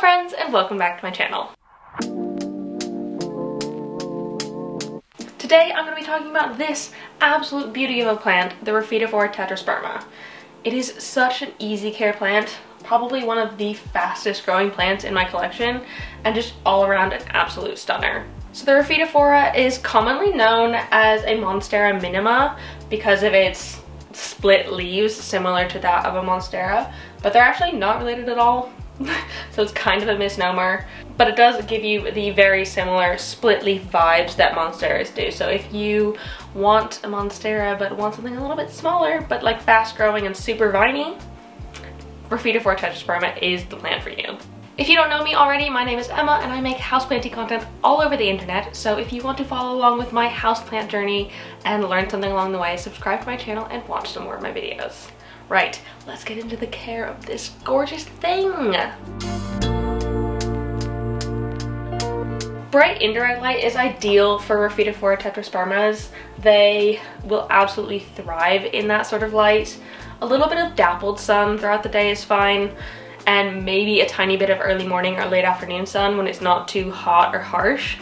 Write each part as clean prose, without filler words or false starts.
Hello friends and welcome back to my channel. Today I'm going to be talking about this absolute beauty of a plant, the Raphidophora tetrasperma. It is such an easy care plant, probably one of the fastest growing plants in my collection, and just all around an absolute stunner. So the Raphidophora is commonly known as a Monstera minima because of its split leaves, similar to that of a Monstera, but they're actually not related at all. So it's kind of a misnomer, but it does give you the very similar split leaf vibes that Monsteras do. So if you want a Monstera but want something a little bit smaller but like fast growing and super viney, Raphidophora tetrasperma is the plant for you. If you don't know me already, my name is Emma and I make houseplanty content all over the internet. So if you want to follow along with my houseplant journey and learn something along the way, subscribe to my channel and watch some more of my videos. Right, let's get into the care of this gorgeous thing. Bright indirect light is ideal for Raphidophora tetraspermas. They will absolutely thrive in that sort of light. A little bit of dappled sun throughout the day is fine, and maybe a tiny bit of early morning or late afternoon sun when it's not too hot or harsh.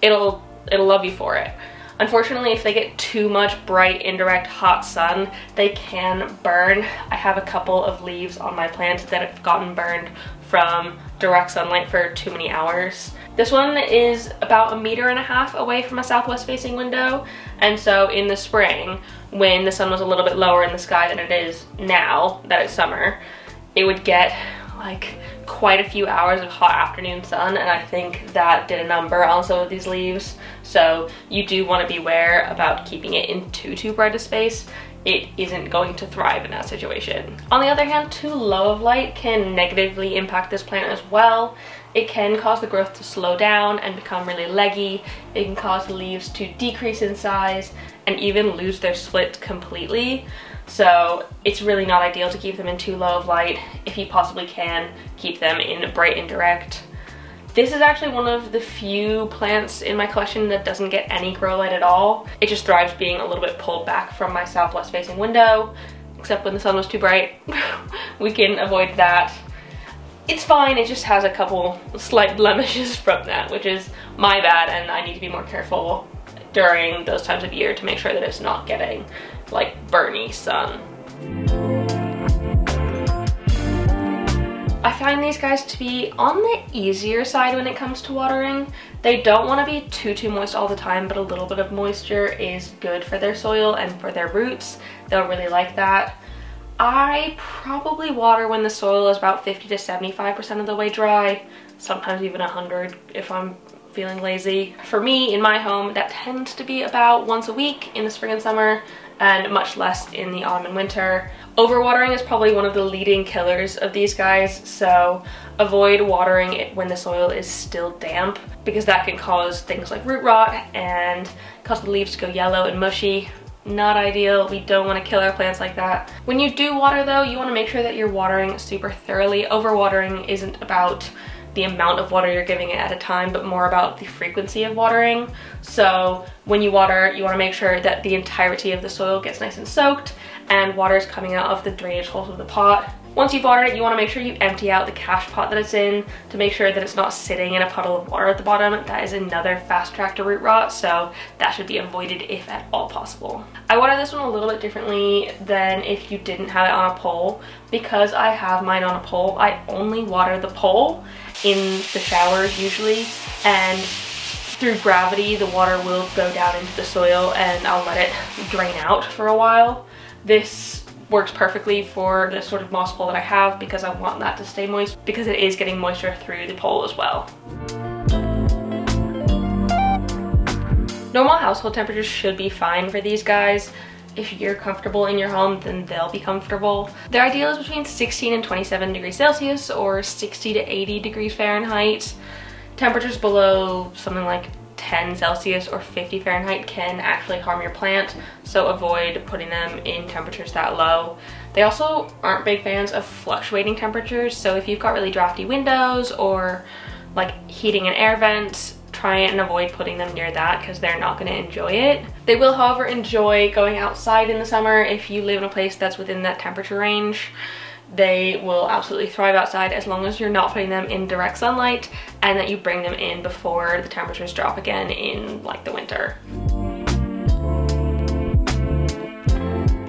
It'll love you for it. Unfortunately, if they get too much bright, indirect, hot sun, they can burn. I have a couple of leaves on my plant that have gotten burned from direct sunlight for too many hours. This one is about 1.5 meters away from a southwest facing window, and so in the spring, when the sun was a little bit lower in the sky than it is now that it's summer, it would get like quite a few hours of hot afternoon sun, and I think that did a number on some of these leaves. So you do want to beware about keeping it in too bright a space. It isn't going to thrive in that situation. On the other hand, too low of light can negatively impact this plant as well. It can cause the growth to slow down and become really leggy. It can cause the leaves to decrease in size and even lose their split completely. So it's really not ideal to keep them in too low of light. If you possibly can, keep them in bright and direct. This is actually one of the few plants in my collection that doesn't get any grow light at all. It just thrives being a little bit pulled back from my southwest facing window, except when the sun was too bright. We can avoid that. It's fine, it just has a couple slight blemishes from that, which is my bad, and I need to be more careful during those times of year to make sure that it's not getting like burny sun. I find these guys to be on the easier side when it comes to watering. They don't want to be too moist all the time, but a little bit of moisture is good for their soil and for their roots. They'll really like that. I probably water when the soil is about 50 to 75% of the way dry, sometimes even 100 if I'm feeling lazy. For me, in my home, that tends to be about once a week in the spring and summer, and much less in the autumn and winter. Overwatering is probably one of the leading killers of these guys, so avoid watering it when the soil is still damp, because that can cause things like root rot and cause the leaves to go yellow and mushy. Not ideal. We don't want to kill our plants like that. When you do water though, you want to make sure that you're watering super thoroughly. Overwatering isn't about the amount of water you're giving it at a time, but more about the frequency of watering. So when you water, you want to make sure that the entirety of the soil gets nice and soaked and water is coming out of the drainage holes of the pot. Once you've watered it, you want to make sure you empty out the cash pot that it's in to make sure that it's not sitting in a puddle of water at the bottom. That is another fast track to root rot, so that should be avoided if at all possible. I water this one a little bit differently than if you didn't have it on a pole. Because I have mine on a pole, I only water the pole in the showers usually, and through gravity the water will go down into the soil and I'll let it drain out for a while. This works perfectly for the sort of moss pole that I have because I want that to stay moist, because it is getting moisture through the pole as well. Normal household temperatures should be fine for these guys. If you're comfortable in your home, then they'll be comfortable. Their ideal is between 16 and 27 degrees Celsius, or 60 to 80 degrees Fahrenheit. Temperatures below something like 10 Celsius or 50 Fahrenheit can actually harm your plant, so avoid putting them in temperatures that low. They also aren't big fans of fluctuating temperatures, so if you've got really drafty windows or like heating and air vents, try and avoid putting them near that because they're not going to enjoy it. They will, however, enjoy going outside in the summer if you live in a place that's within that temperature range. they will absolutely thrive outside as long as you're not putting them in direct sunlight and that you bring them in before the temperatures drop again in like the winter.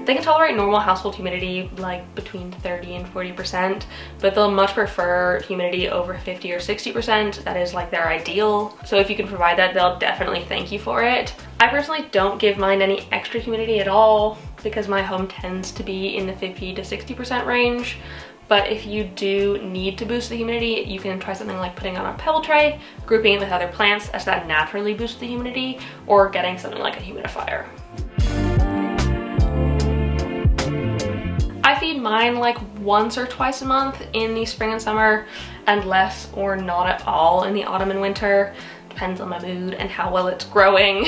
They can tolerate normal household humidity, like between 30 and 40%, but they'll much prefer humidity over 50 or 60%. That is like their ideal. So if you can provide that, they'll definitely thank you for it. I personally don't give mine any extra humidity at all because my home tends to be in the 50 to 60% range. But if you do need to boost the humidity, you can try something like putting on a pebble tray, grouping it with other plants as that naturally boosts the humidity, or getting something like a humidifier. I feed mine like once or twice a month in the spring and summer, and less or not at all in the autumn and winter. Depends on my mood and how well it's growing.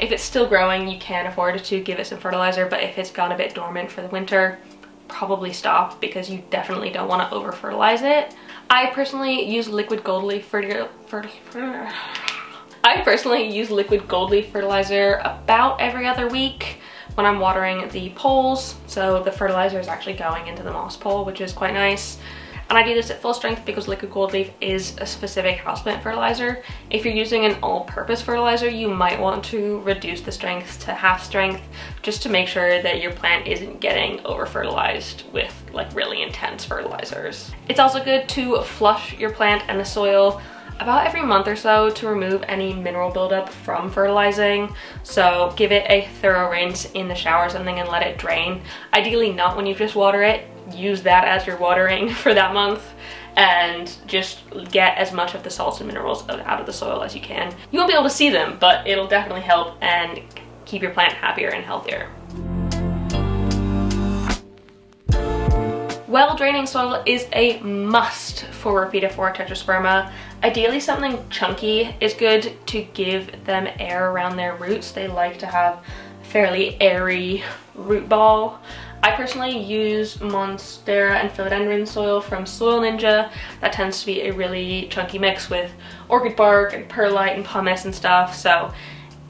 If it's still growing, you can afford to give it some fertilizer, but if it's gone a bit dormant for the winter, probably stop, because you definitely don't want to over fertilize it. I personally use Liquid Gold Leaf fertilizer about every other week when I'm watering the poles, so the fertilizer is actually going into the moss pole, which is quite nice. And I do this at full strength because Liquid Gold Leaf is a specific houseplant fertilizer. If you're using an all-purpose fertilizer, you might want to reduce the strength to half strength just to make sure that your plant isn't getting over-fertilized with like really intense fertilizers. It's also good to flush your plant and the soil about every month or so to remove any mineral buildup from fertilizing. So give it a thorough rinse in the shower or something and let it drain. Ideally not when you just water it. Use that as your watering for that month and just get as much of the salts and minerals out of the soil as you can. You won't be able to see them, but it'll definitely help and keep your plant happier and healthier. Well-draining soil is a must for Raphidophora tetrasperma. Ideally something chunky is good to give them air around their roots. They like to have a fairly airy root ball. I personally use Monstera and philodendron soil from Soil Ninja. That tends to be a really chunky mix with orchid bark and perlite and pumice and stuff, so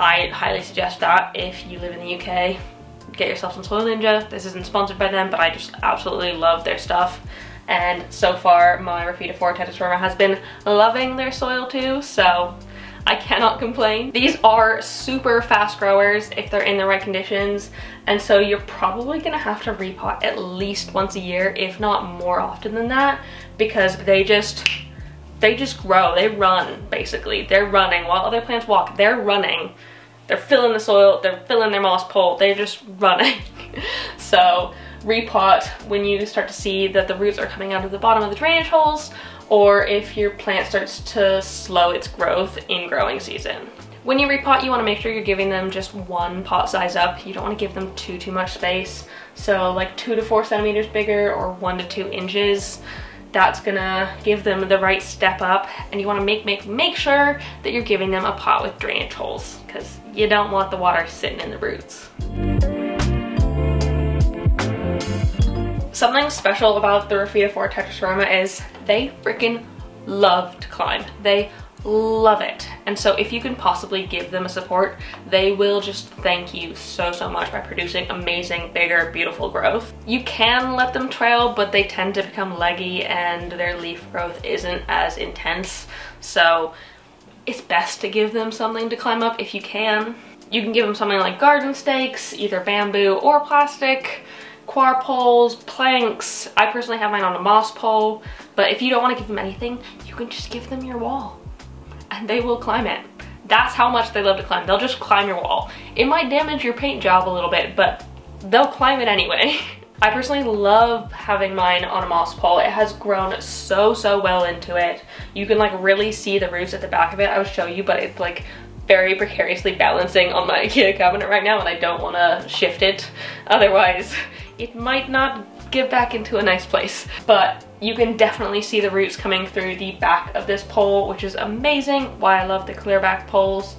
I highly suggest that if you live in the UK. Get yourself some Soil Ninja. This isn't sponsored by them, but I just absolutely love their stuff. And so far, my Raphidophora tetrasperma has been loving their soil too, so I cannot complain. These are super fast growers if they're in the right conditions, and so you're probably gonna have to repot at least once a year, if not more often than that, because they just grow, they run basically. They're running while other plants walk, they're running. They're filling the soil, they're filling their moss pole, they're just running. So repot when you start to see that the roots are coming out of the bottom of the drainage holes, or if your plant starts to slow its growth in growing season. When you repot, you want to make sure you're giving them just one pot size up. You don't want to give them too much space. So like 2 to 4 centimeters bigger or 1 to 2 inches. That's gonna give them the right step up, and you want to make sure that you're giving them a pot with drainage holes, because you don't want the water sitting in the roots. Something special about the Raphidophora tetrasperma is they freaking love to climb. They love it. And so if you can possibly give them a support, they will just thank you so much by producing amazing, bigger, beautiful growth. You can let them trail, but they tend to become leggy and their leaf growth isn't as intense. So it's best to give them something to climb up if you can. You can give them something like garden stakes, either bamboo or plastic, coir poles, planks. I personally have mine on a moss pole, but if you don't want to give them anything, you can just give them your wall and they will climb it. That's how much they love to climb. They'll just climb your wall. It might damage your paint job a little bit, but they'll climb it anyway. I personally love having mine on a moss pole. It has grown so well into it. You can like really see the roots at the back of it. I would show you, but it's like very precariously balancing on my IKEA cabinet right now, and I don't want to shift it. Otherwise, it might not get back into a nice place. But you can definitely see the roots coming through the back of this pole, which is amazing. Why I love the clear back poles.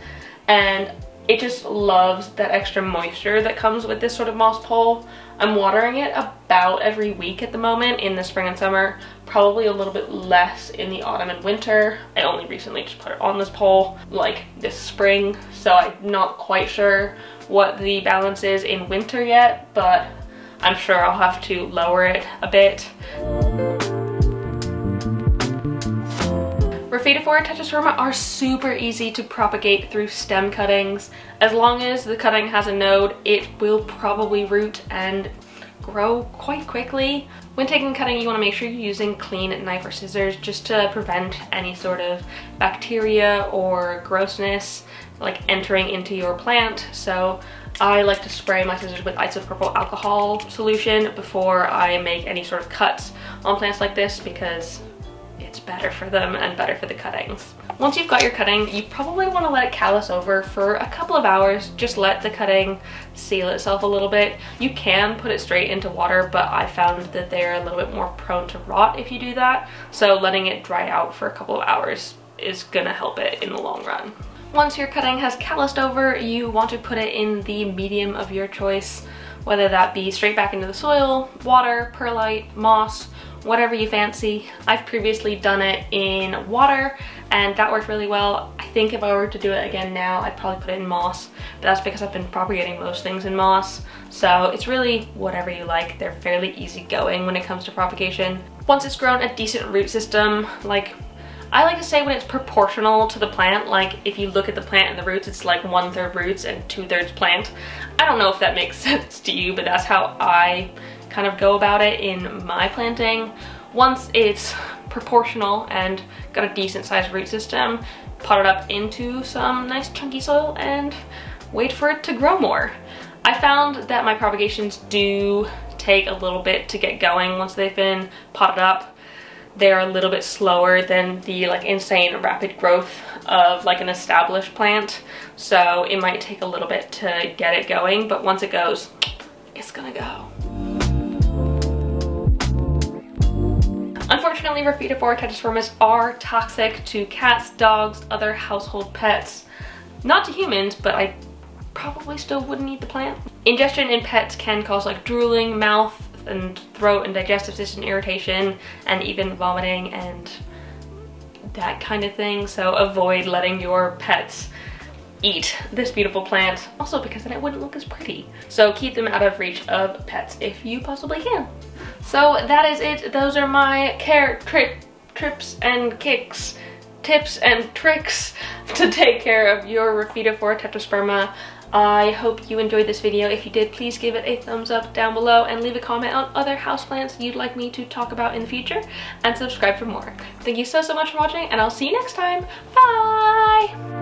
And it just loves that extra moisture that comes with this sort of moss pole. I'm watering it about every week at the moment in the spring and summer, probably a little bit less in the autumn and winter. I only recently just put it on this pole like this spring, so I'm not quite sure what the balance is in winter yet, but I'm sure I'll have to lower it a bit. Raphidophora tetrasperma are super easy to propagate through stem cuttings. As long as the cutting has a node, it will probably root and grow quite quickly. When taking cutting, you want to make sure you're using clean knife or scissors just to prevent any sort of bacteria or grossness like entering into your plant. So I like to spray my scissors with isopropyl alcohol solution before I make any sort of cuts on plants like this because it's better for them and better for the cuttings. Once you've got your cutting, you probably want to let it callus over for a couple of hours. Just let the cutting seal itself a little bit. You can put it straight into water, but I found that they're a little bit more prone to rot if you do that. So letting it dry out for a couple of hours is gonna help it in the long run. Once your cutting has calloused over, you want to put it in the medium of your choice, whether that be straight back into the soil, water, perlite, moss, whatever you fancy. I've previously done it in water and that worked really well. I think if I were to do it again now, I'd probably put it in moss, but that's because I've been propagating most things in moss. So it's really whatever you like. They're fairly easygoing when it comes to propagation. Once it's grown a decent root system, like I like to say when it's proportional to the plant, like if you look at the plant and the roots, it's like 1/3 roots and 2/3 plant. I don't know if that makes sense to you, but that's how I kind of go about it in my planting. Once it's proportional and got a decent sized root system, pot it up into some nice chunky soil and wait for it to grow more. I found that my propagations do take a little bit to get going once they've been potted up. They're a little bit slower than the like insane rapid growth of like an established plant. So it might take a little bit to get it going, but once it goes, it's gonna go. Unfortunately, Raphidophora tetraspermas are toxic to cats, dogs, other household pets. Not to humans, but I probably still wouldn't eat the plant. Ingestion in pets can cause like drooling, mouth and throat and digestive system irritation, and even vomiting and that kind of thing. So avoid letting your pets eat this beautiful plant, also because then it wouldn't look as pretty. So keep them out of reach of pets if you possibly can. So that is it. Those are my care trips and kicks, tips and tricks to take care of your Raphidophora tetrasperma. I hope you enjoyed this video. If you did, please give it a thumbs up down below and leave a comment on other houseplants you'd like me to talk about in the future, and subscribe for more. Thank you so much for watching, and I'll see you next time. Bye!